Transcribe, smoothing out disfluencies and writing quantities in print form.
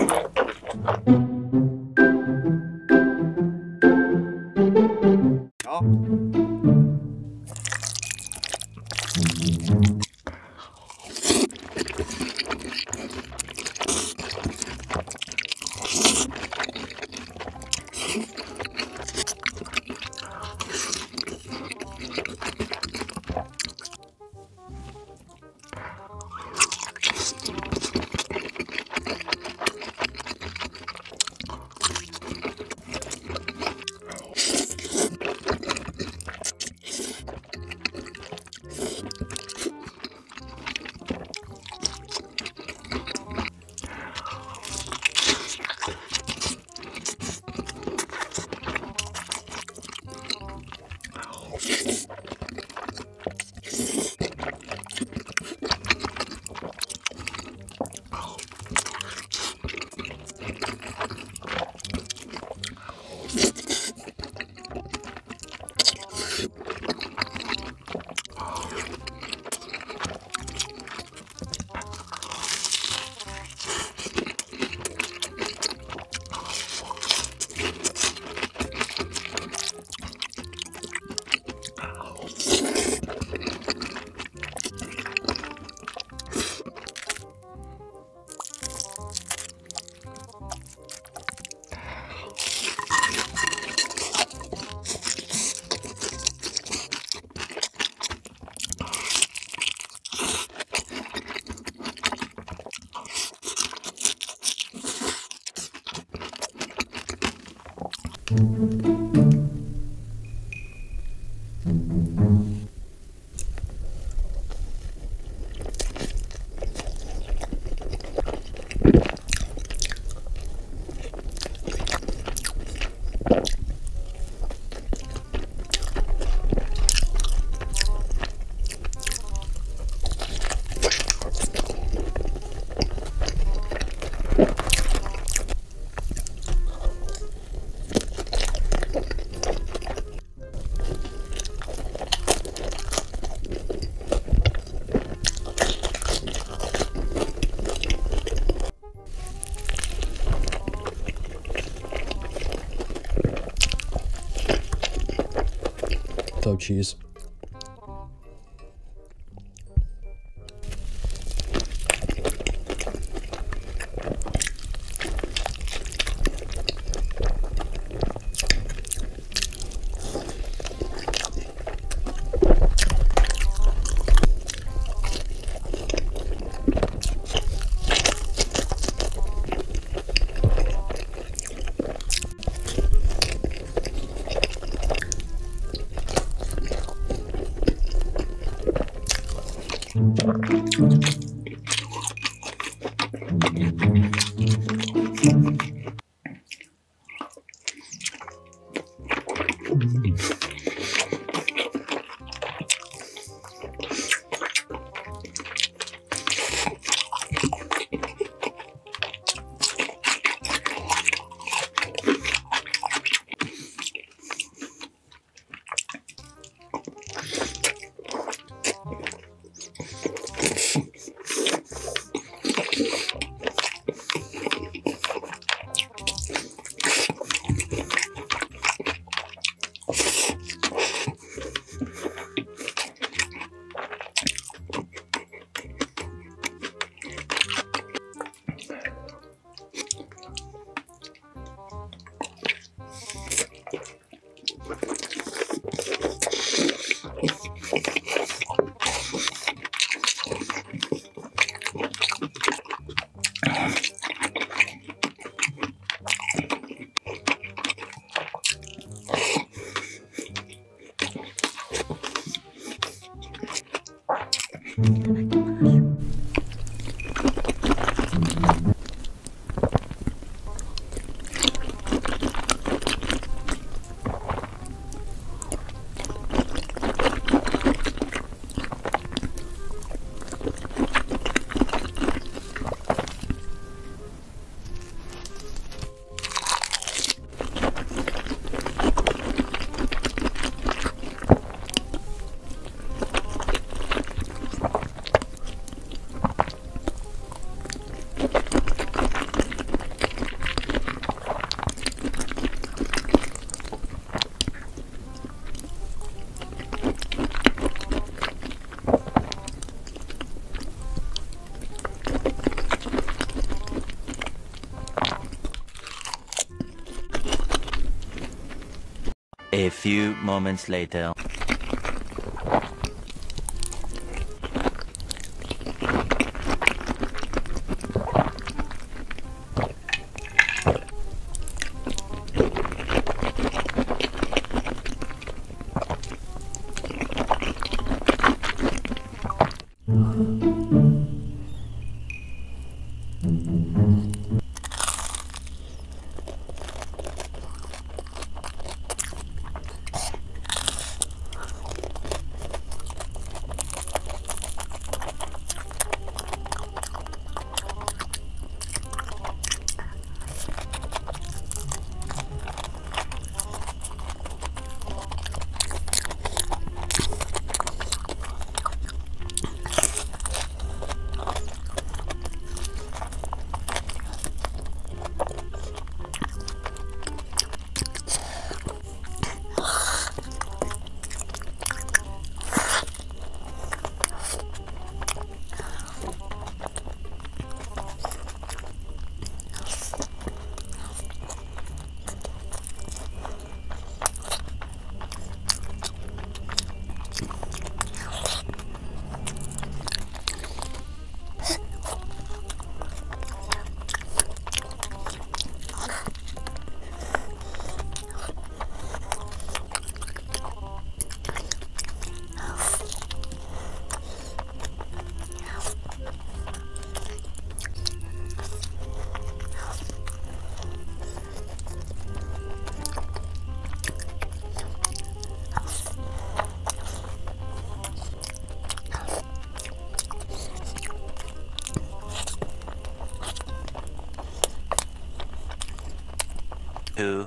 Oh, cheese. A few moments later. Two